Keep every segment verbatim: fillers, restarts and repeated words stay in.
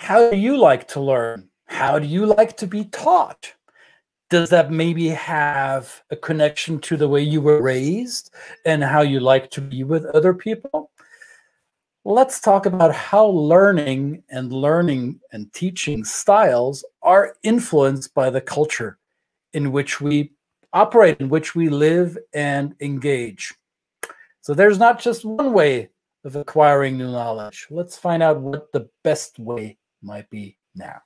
How do you like to learn? How do you like to be taught? Does that maybe have a connection to the way you were raised and how you like to be with other people? Let's talk about how learning and learning and teaching styles are influenced by the culture in which we operate, in which we live and engage. So there's not just one way of acquiring new knowledge. Let's find out what the best way might be now.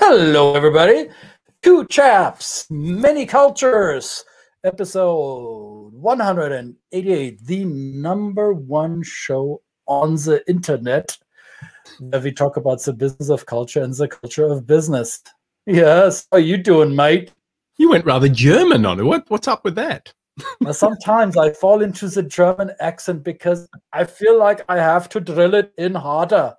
Hello, everybody. Two Chaps, Many Cultures, episode one hundred eighty-eight, the number one show on the internet that we talk about the business of culture and the culture of business. Yes, how are you doing, mate? You went rather German on it. What, what's up with that? Now, sometimes I fall into the German accent because I feel like I have to drill it in harder.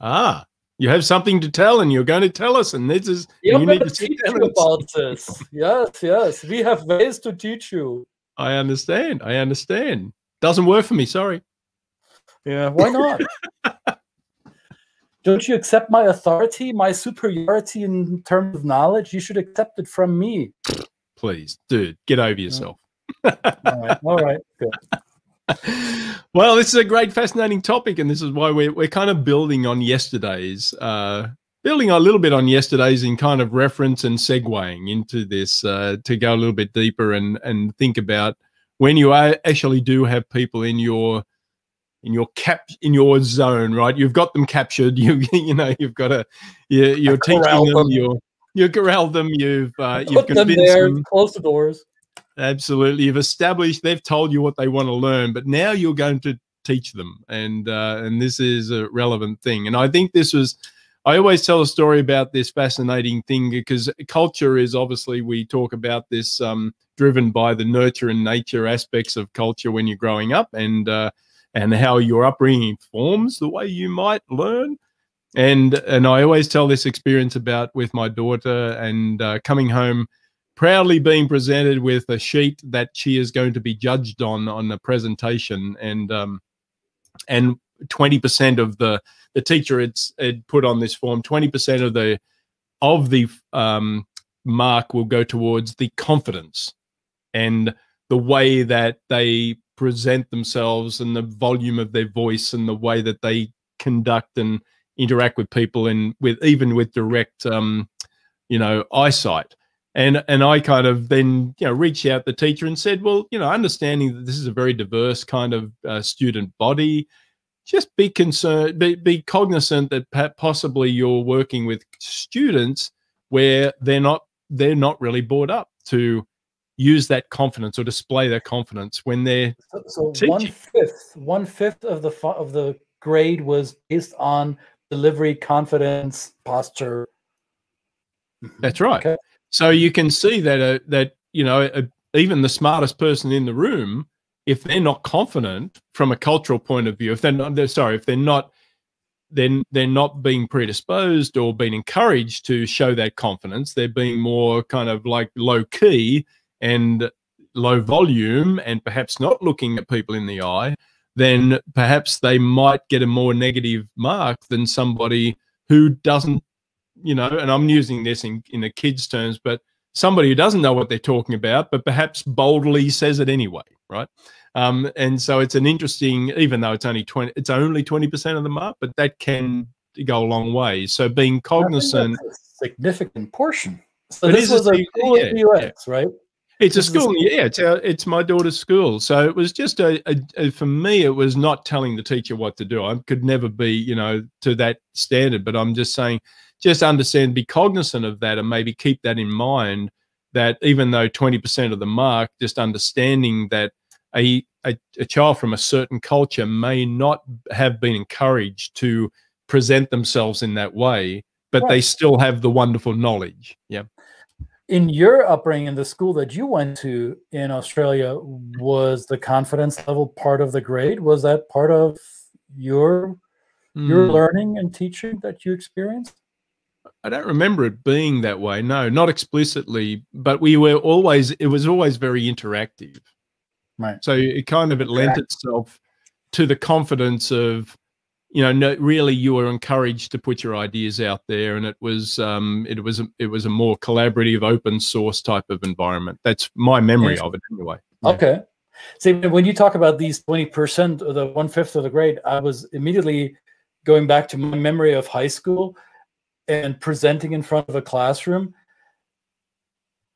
Ah. You have something to tell, and you're going to tell us, and this is you need to teach you about this. Yes, yes, we have ways to teach you. I understand. I understand. Doesn't work for me. Sorry. Yeah. Why not? Don't you accept my authority, my superiority in terms of knowledge? You should accept it from me. Please, dude, get over yourself. All right. All right. Good. Well, this is a great, fascinating topic, and this is why we're, we're kind of building on yesterday's, uh, building a little bit on yesterday's in kind of reference and segueing into this uh, to go a little bit deeper and, and think about when you are, actually do have people in your in your cap in your zone, right? You've got them captured. You you know you've got to you, you're teaching them. them. You're you corralled them. You've uh, you've convinced them. Put them there. Them. Close the doors. Absolutely. You've established, they've told you what they want to learn, but now you're going to teach them. And, uh, and this is a relevant thing. And I think this was, I always tell a story about this fascinating thing because culture is obviously, we talk about this um, driven by the nurture and nature aspects of culture when you're growing up and, uh, and how your upbringing forms the way you might learn. And, and I always tell this experience about with my daughter and uh, coming home proudly being presented with a sheet that she is going to be judged on on the presentation, and um, and twenty percent of the the teacher had, had put on this form, twenty percent of the of the um, mark will go towards the confidence and the way that they present themselves and the volume of their voice and the way that they conduct and interact with people and with even with direct um, you know eyesight. And, and I kind of then, you know, reached out to the teacher and said, well, you know, understanding that this is a very diverse kind of uh, student body, just be concerned, be, be cognizant that possibly you're working with students where they're not, they're not really brought up to use that confidence or display that confidence when they're so, so one fifth, one fifth of the of the grade was based on delivery, confidence, posture. That's right. Okay. So you can see that uh, that you know uh, even the smartest person in the room, if they're not confident from a cultural point of view, if they're not, they're, sorry, if they're not, then they're not being predisposed or being encouraged to show that confidence. They're being more kind of like low key and low volume, and perhaps not looking at people in the eye. Then perhaps they might get a more negative mark than somebody who doesn't. You know, and I'm using this in, in a kid's terms, but somebody who doesn't know what they're talking about, but perhaps boldly says it anyway, right? Um, and so it's an interesting, even though it's only twenty, it's only twenty percent of the mark, but that can go a long way. So being cognizant, a significant portion. So this was a school in the U S, right? It's a school, yeah. It's our, it's my daughter's school, so it was just a, a, a for me. It was not telling the teacher what to do. I could never be, you know, to that standard. But I'm just saying. Just understand, be cognizant of that, and maybe keep that in mind. That even though twenty percent of the mark, just understanding that a, a a child from a certain culture may not have been encouraged to present themselves in that way, but right. they still have the wonderful knowledge. Yeah. In your upbringing, in the school that you went to in Australia, was the confidence level part of the grade? Was that part of your your mm. learning and teaching that you experienced? I don't remember it being that way. No, not explicitly, but we were always, it was always very interactive. Right. So it kind of, it lent itself to the confidence of, you know, no, really you were encouraged to put your ideas out there, and it was, um, it was, a, it was a more collaborative, open source type of environment. That's my memory of it anyway. Yeah. Okay. See, when you talk about these twenty percent or the one fifth of the grade, I was immediately going back to my memory of high school and presenting in front of a classroom.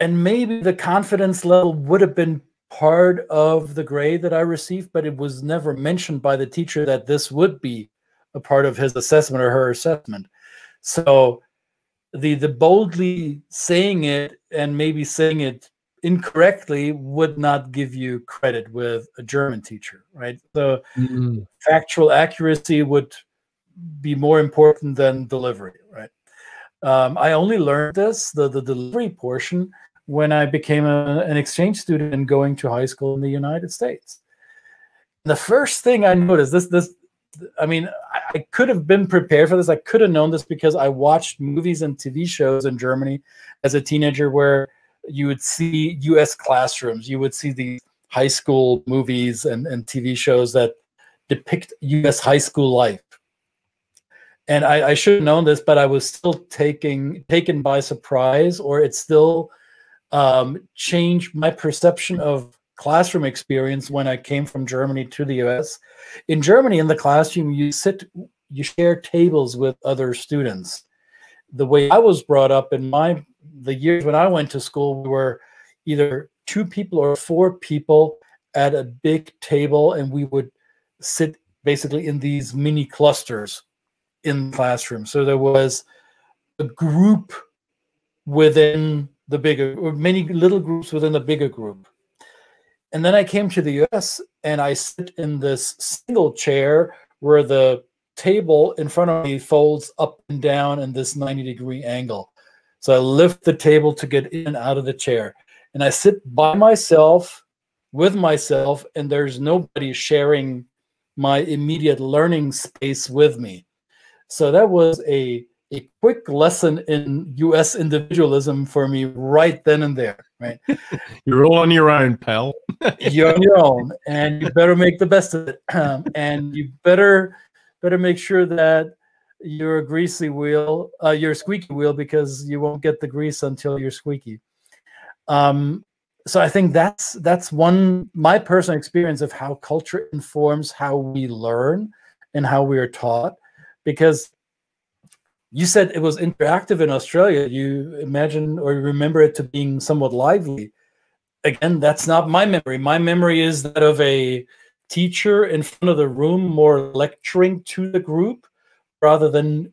And maybe the confidence level would have been part of the grade that I received, but it was never mentioned by the teacher that this would be a part of his assessment or her assessment. So the, the boldly saying it and maybe saying it incorrectly would not give you credit with a German teacher, right? So mm-hmm. factual accuracy would be more important than delivery, right? Um, I only learned this, the, the delivery portion, when I became a, an exchange student and going to high school in the United States. The first thing I noticed, this, this, I mean, I, I could have been prepared for this. I could have known this because I watched movies and T V shows in Germany as a teenager where you would see U S classrooms. You would see the high school movies and, and T V shows that depict U S high school life. And I, I should have known this, but I was still taking, taken by surprise, or it still um, changed my perception of classroom experience when I came from Germany to the U S. In Germany, in the classroom, you sit, you share tables with other students. The way I was brought up in my, the years when I went to school, we were either two people or four people at a big table, and we would sit basically in these mini clusters in the classroom. So there was a group within the bigger, or many little groups within the bigger group. And then I came to the U S and I sit in this single chair where the table in front of me folds up and down in this ninety degree angle. So I lift the table to get in and out of the chair. And I sit by myself, with myself, and there's nobody sharing my immediate learning space with me. So that was a, a quick lesson in U S individualism for me right then and there, right? You're all on your own, pal. You're on your own, and you better make the best of it. Um, and you better better make sure that you're a greasy wheel, uh, you're a squeaky wheel, because you won't get the grease until you're squeaky. Um, so I think that's, that's one, my personal experience of how culture informs how we learn and how we are taught. Because you said it was interactive in Australia. You imagine or remember it to being somewhat lively. Again, that's not my memory. My memory is that of a teacher in front of the room more lecturing to the group rather than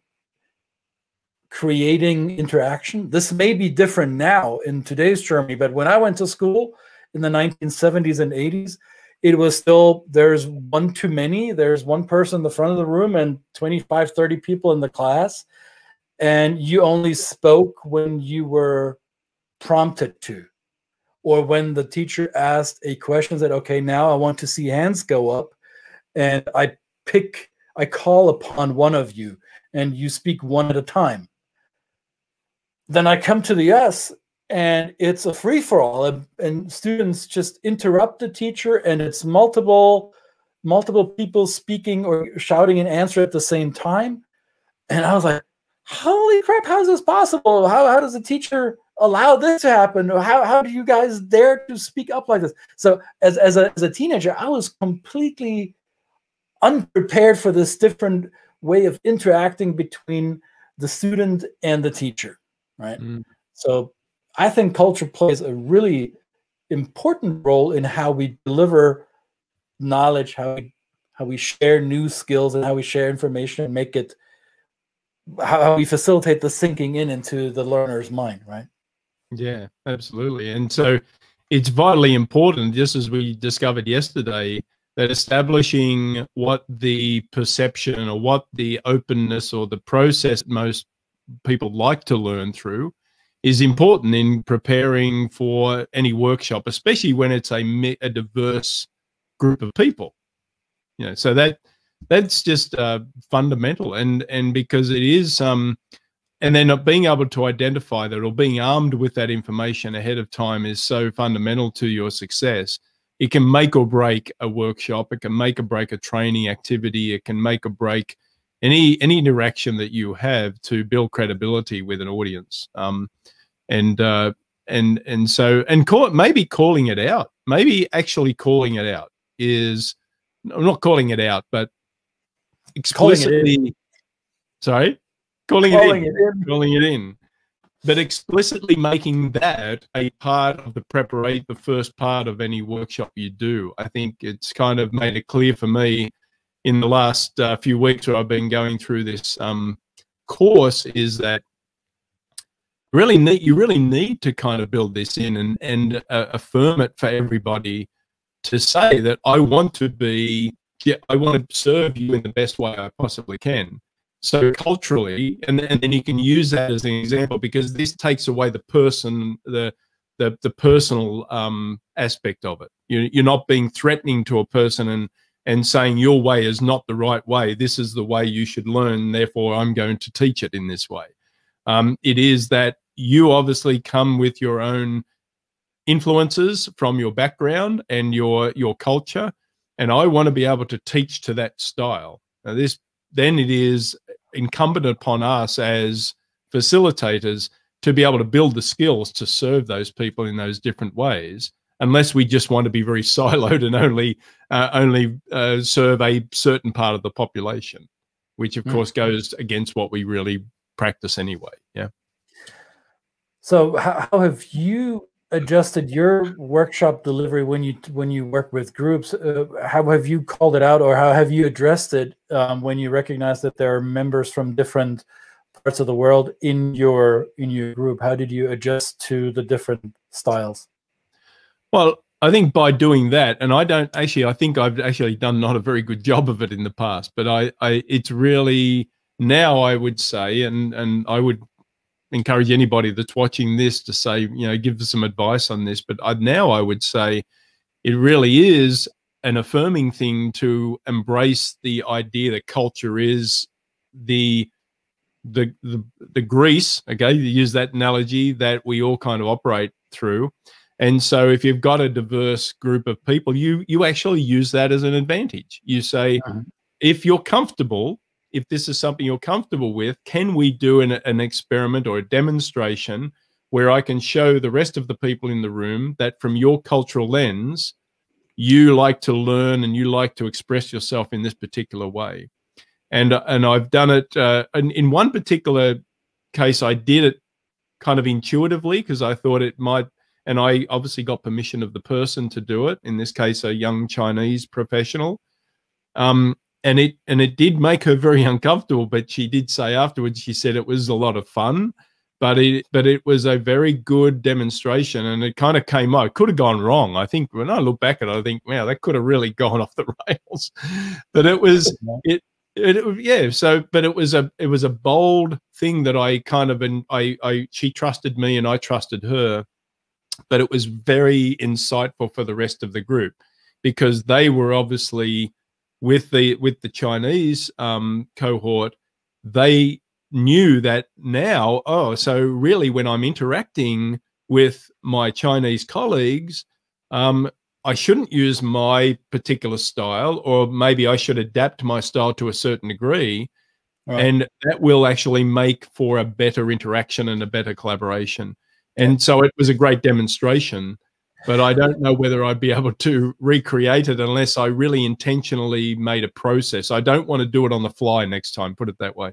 creating interaction. This may be different now in today's Germany, but when I went to school in the nineteen seventies and eighties, it was still, there's one too many. There's one person in the front of the room and twenty-five, thirty people in the class. And you only spoke when you were prompted to, or when the teacher asked a question, said, okay, now I want to see hands go up. And I pick, I call upon one of you and you speak one at a time. Then I come to the S. And it's a free-for-all, and, and students just interrupt the teacher, and it's multiple multiple people speaking or shouting an answer at the same time. And I was like, holy crap, how is this possible? How, how does the teacher allow this to happen? Or how, how do you guys dare to speak up like this? So as, as, a, as a teenager, I was completely unprepared for this different way of interacting between the student and the teacher, right? Mm. So I think culture plays a really important role in how we deliver knowledge, how we, how we share new skills, and how we share information and make it, how we facilitate the sinking in into the learner's mind, right? Yeah, absolutely. And so it's vitally important, just as we discovered yesterday, that establishing what the perception or what the openness or the process most people like to learn through is important in preparing for any workshop, especially when it's a, a diverse group of people. You know, so that that's just uh, fundamental, and and because it is, um, and then being able to identify that or being armed with that information ahead of time is so fundamental to your success. It can make or break a workshop. It can make or break a training activity. It can make or break any any interaction that you have to build credibility with an audience. Um, and uh, and and so and call, maybe calling it out, maybe actually calling it out is I'm not calling it out, but explicitly. Calling sorry, calling, calling it, in, it in, calling it in. But explicitly making that a part of the preparate, the first part of any workshop you do. I think it's kind of made it clear for me in the last uh, few weeks where I've been going through this um, course is that really need, you really need to kind of build this in and, and uh, affirm it for everybody to say that I want to be, yeah, I want to serve you in the best way I possibly can. So culturally, and, and then you can use that as an example, because this takes away the person, the the, the personal um, aspect of it. You, you're not being threatening to a person and and saying your way is not the right way. This is the way you should learn. Therefore, I'm going to teach it in this way. Um, it is that you obviously come with your own influences from your background and your your culture, and I want to be able to teach to that style. Now this. Then it is incumbent upon us as facilitators to be able to build the skills to serve those people in those different ways, unless we just want to be very siloed and only uh, only uh, serve a certain part of the population, which of mm. course goes against what we really practice anyway. Yeah. So how have you adjusted your workshop delivery when you when you work with groups? Uh, how have you called it out, or how have you addressed it um, when you recognize that there are members from different parts of the world in your in your group? How did you adjust to the different styles? Well, I think by doing that, and I don't actually, I think I've actually done not a very good job of it in the past, but I, I it's really now I would say, and and I would encourage anybody that's watching this to say, you know, give us some advice on this. But I, now I would say it really is an affirming thing to embrace the idea that culture is the, the, the, the grease, okay, you use that analogy, that we all kind of operate through. And so if you've got a diverse group of people, you, you actually use that as an advantage. You say, mm-hmm. if you're comfortable, if this is something you're comfortable with, can we do an, an experiment or a demonstration where I can show the rest of the people in the room that from your cultural lens, you like to learn and you like to express yourself in this particular way? And, and I've done it uh, in, in one particular case, I did it kind of intuitively because I thought it might, and I obviously got permission of the person to do it, in this case, a young Chinese professional. Um, And it and it did make her very uncomfortable, but she did say afterwards, she said it was a lot of fun, but it but it was a very good demonstration, and it kind of came out. It could have gone wrong. I think when I look back at it, I think, wow, that could have really gone off the rails. But it was it, it it yeah. So, but it was a it was a bold thing that I kind of and I I she trusted me and I trusted her, but it was very insightful for the rest of the group because they were obviously. With the with the Chinese um, cohort, they knew that now, oh, so really when I'm interacting with my Chinese colleagues, um, I shouldn't use my particular style, or maybe I should adapt my style to a certain degree. Right. And that will actually make for a better interaction and a better collaboration. And so it was a great demonstration. But I don't know whether I'd be able to recreate it unless I really intentionally made a process. I don't want to do it on the fly next time, put it that way.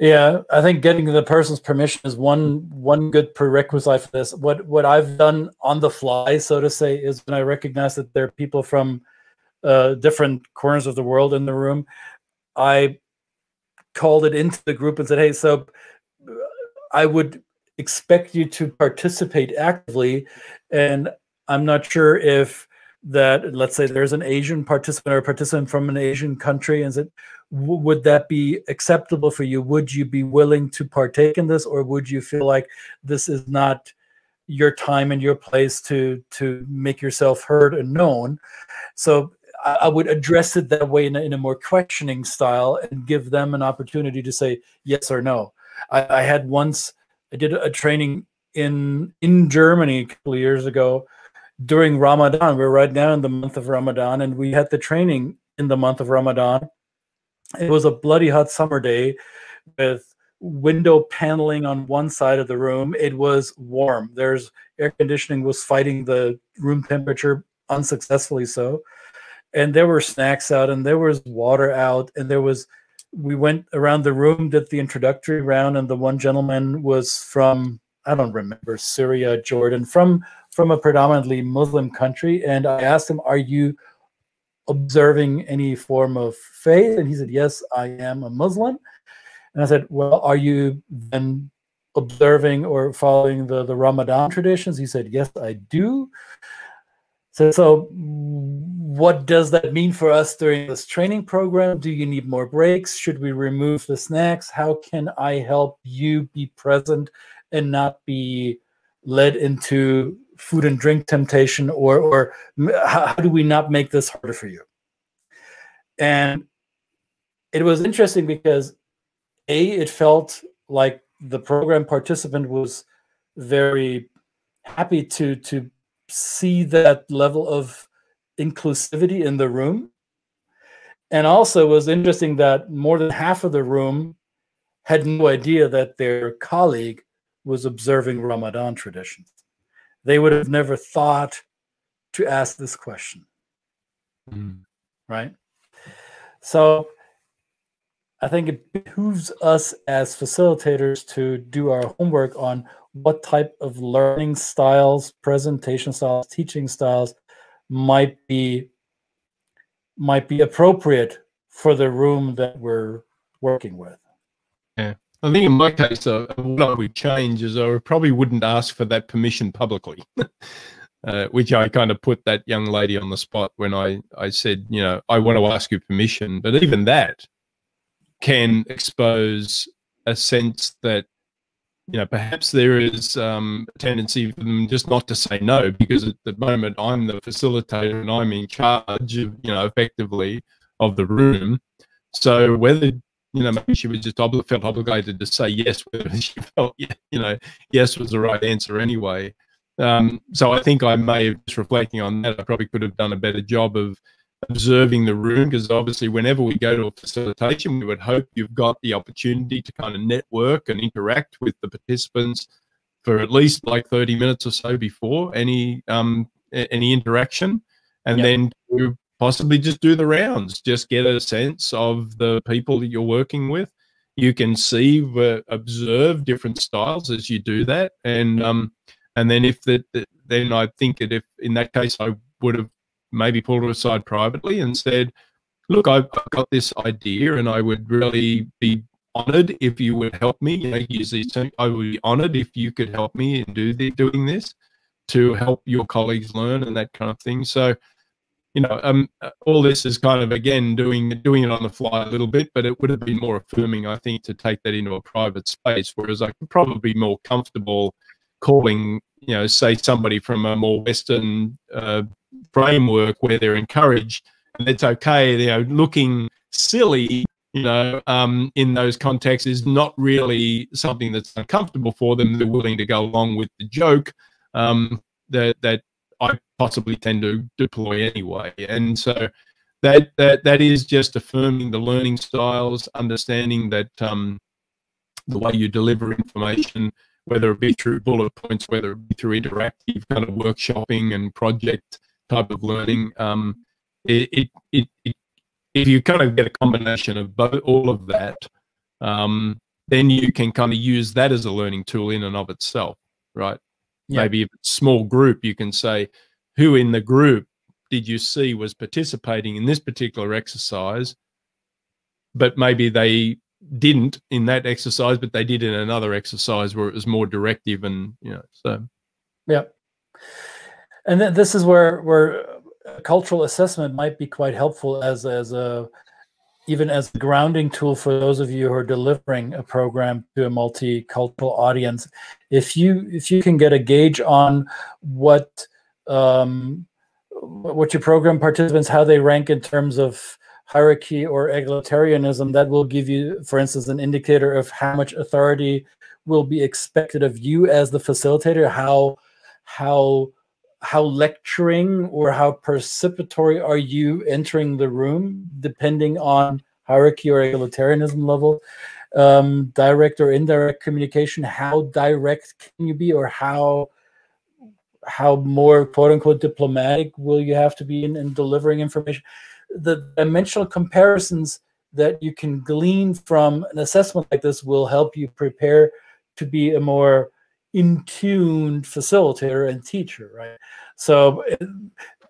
Yeah, I think getting the person's permission is one one good prerequisite for this. What what I've done on the fly, so to say, is when I recognize that there are people from uh, different corners of the world in the room, I called it into the group and said, hey, so I would expect you to participate actively, and I'm not sure if that, let's say there's an Asian participant or a participant from an Asian country, and said, would that be acceptable for you? Would you be willing to partake in this, or would you feel like this is not your time and your place to to make yourself heard and known? So I, I would address it that way in a, in a more questioning style, and give them an opportunity to say yes or no. I, I had once, I did a training in in Germany a couple of years ago. During Ramadan, we're right now in the month of Ramadan, and we had the training in the month of Ramadan. It was a bloody hot summer day with window paneling on one side of the room. It was warm. There's air conditioning was fighting the room temperature unsuccessfully so. And there were snacks out, and there was water out, and there was, we went around the room, did the introductory round, and the one gentleman was from, I don't remember, Syria, Jordan, from from a predominantly Muslim country. And I asked him, are you observing any form of faith? And he said, yes, I am a Muslim. And I said, well, are you then observing or following the, the Ramadan traditions? He said, yes, I do. So, so what does that mean for us during this training program? Do you need more breaks? Should we remove the snacks? How can I help you be present and not be led into food and drink temptation, or or how do we not make this harder for you? And it was interesting because, A, it felt like the program participant was very happy to to see that level of inclusivity in the room. And also it was interesting that more than half of the room had no idea that their colleague was observing Ramadan traditions. They would have never thought to ask this question, mm. right? So I think it behooves us as facilitators to do our homework on what type of learning styles, presentation styles, teaching styles might be, might be appropriate for the room that we're working with. Yeah. I think in my case, uh, what I would change is I probably wouldn't ask for that permission publicly, uh, which I kind of put that young lady on the spot when I, I said, you know, I want to ask you permission. But even that can expose a sense that, you know, perhaps there is um, a tendency for them just not to say no, because at the moment I'm the facilitator and I'm in charge, of, you know, effectively of the room. So whether... You know, maybe she was just ob felt obligated to say yes, whether she felt, you know, yes was the right answer anyway. Um, so I think I may have, just reflecting on that, I probably could have done a better job of observing the room, because obviously whenever we go to a facilitation, we would hope you've got the opportunity to kind of network and interact with the participants for at least like thirty minutes or so before any, um, any interaction. And yep. then to possibly just do the rounds, just get a sense of the people that you're working with. You can see, uh, observe different styles as you do that. And um, and then if that, the, then I think that if in that case, I would have maybe pulled her aside privately and said, look, I've got this idea and I would really be honored if you would help me. You know, use these terms. I would be honored if you could help me in do the, doing this to help your colleagues learn and that kind of thing. So, you know, um, all this is kind of, again, doing doing it on the fly a little bit, but it would have been more affirming, I think, to take that into a private space, whereas I could probably be more comfortable calling, you know, say somebody from a more Western uh, framework where they're encouraged, and it's okay, you know, looking silly, you know, um, in those contexts is not really something that's uncomfortable for them. They're willing to go along with the joke um, that, that I possibly tend to deploy anyway. And so that that that is just affirming the learning styles, understanding that um, the way you deliver information, whether it be through bullet points, whether it be through interactive kind of workshopping and project type of learning, um, it, it, it, it, if you kind of get a combination of both, all of that, um, then you can kind of use that as a learning tool in and of itself, right? Maybe if it's a small group, you can say, who in the group did you see was participating in this particular exercise, but maybe they didn't in that exercise, but they did in another exercise where it was more directive and, you know, so. Yeah. And th this is where, where cultural assessment might be quite helpful as as a even as a grounding tool for those of you who are delivering a program to a multicultural audience. If you if you can get a gauge on what um, what your program participants, how they rank in terms of hierarchy or egalitarianism, that will give you, for instance, an indicator of how much authority will be expected of you as the facilitator, how how how lecturing or how participatory are you entering the room, depending on hierarchy or egalitarianism level, um, direct or indirect communication, how direct can you be, or how how more quote-unquote diplomatic will you have to be in, in delivering information. The dimensional comparisons that you can glean from an assessment like this will help you prepare to be a more in-tuned facilitator and teacher, right? So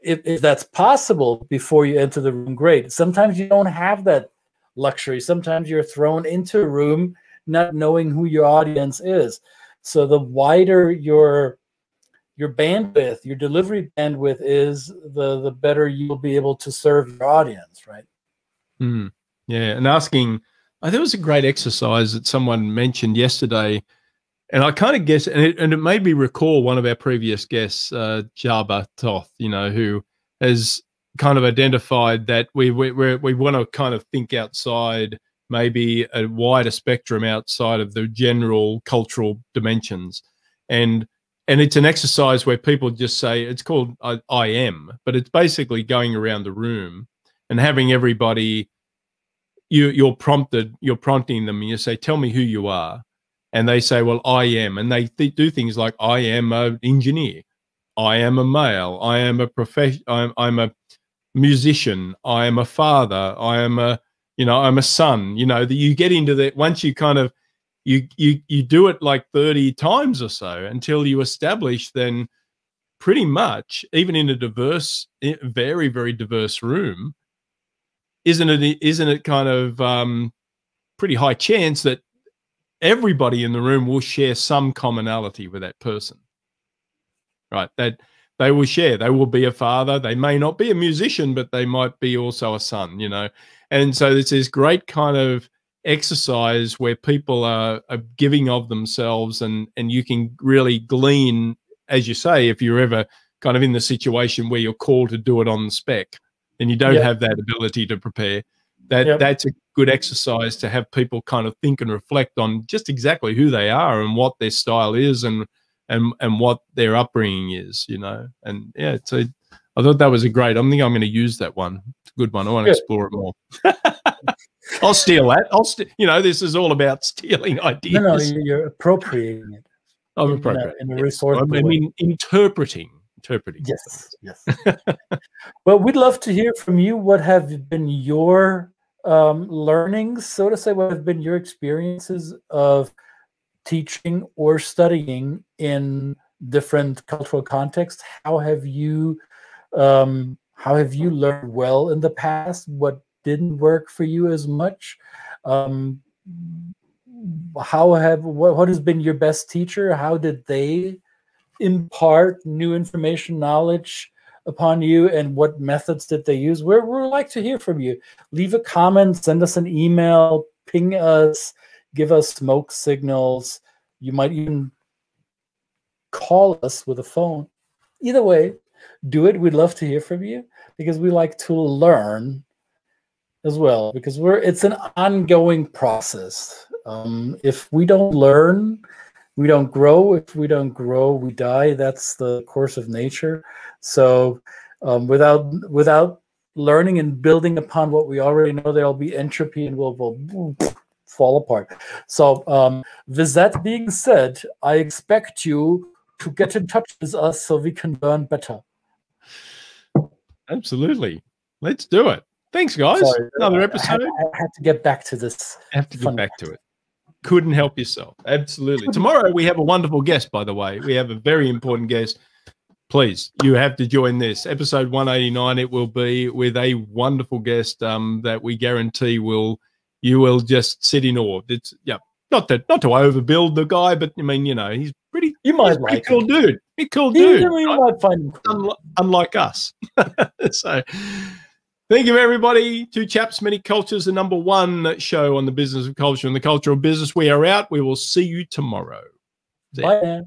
if, if that's possible before you enter the room, great. Sometimes you don't have that luxury. Sometimes you're thrown into a room not knowing who your audience is. So the wider your your bandwidth, your delivery bandwidth is, the, the better you'll be able to serve your audience, right? Mm, yeah, and asking, I think it was a great exercise that someone mentioned yesterday, and I kind of guess, and it, and it made me recall one of our previous guests, uh, Jabba Toth, you know, who has kind of identified that we we we're, we want to kind of think outside, maybe a wider spectrum outside of the general cultural dimensions, and and it's an exercise where people just say, it's called I, I am, but it's basically going around the room and having everybody, you you're prompted, you're prompting them, and you say, tell me who you are. And they say, well, I am. And they th do things like, I am an engineer. I am a male. I am a profession. I'm, I'm a musician. I am a father. I am a, you know, I'm a son. You know, that you get into that once you kind of, you, you, you do it like thirty times or so until you establish then pretty much, even in a diverse, very, very diverse room, isn't it, isn't it kind of um, pretty high chance that everybody in the room will share some commonality with that person, right? That they will share, they will be a father. They may not be a musician, but they might be also a son, you know? And so there's this great kind of exercise where people are, are giving of themselves, and, and you can really glean, as you say, if you're ever kind of in the situation where you're called to do it on the spec and you don't yep. have that ability to prepare, that yep. that's a good exercise to have people kind of think and reflect on just exactly who they are and what their style is and and and what their upbringing is, you know. And yeah, so I thought that was a great. I think I'm going to use that one. It's a good one. I want to explore it more. I'll steal that. I'll st you know, this is all about stealing ideas. No, no, you're appropriating it. I'm appropriating in a, in a resourceful way. I mean, interpreting. Interpreting. Yes, yes. Well, we'd love to hear from you. What have been your um, learnings, so to say? What have been your experiences of teaching or studying in different cultural contexts? How have you um, how have you learned well in the past? What didn't work for you as much? Um, how have what, what has been your best teacher? How did they impart new information, knowledge upon you, and what methods did they use? We're, we're like to hear from you. Leave a comment, send us an email, ping us, give us smoke signals. You might even call us with a phone. Either way, do it. We'd love to hear from you, because we like to learn as well, because we're it's an ongoing process. Um, if we don't learn, we don't grow. If we don't grow, we die. That's the course of nature. So um, without without learning and building upon what we already know, there'll be entropy and we'll, we'll fall apart. So um, with that being said, I expect you to get in touch with us so we can learn better. Absolutely. Let's do it. Thanks, guys. Sorry, Another episode. I had, I had to get back to this. I have to get back to it. Couldn't help yourself. Absolutely. Tomorrow we have a wonderful guest, by the way. We have a very important guest. Please, you have to join this. Episode one eighty-nine, it will be with a wonderful guest um, that we guarantee will you will just sit in awe. It's yeah, not to not to overbuild the guy, but I mean, you know, he's pretty you might he's like pretty cool dude. a cool dude. Really like, fun. Unlike, unlike us. So thank you, everybody. Two Chaps, Many Cultures, the number one show on the business of culture and the cultural business. We are out. We will see you tomorrow. Bye.